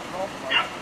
top golf cart.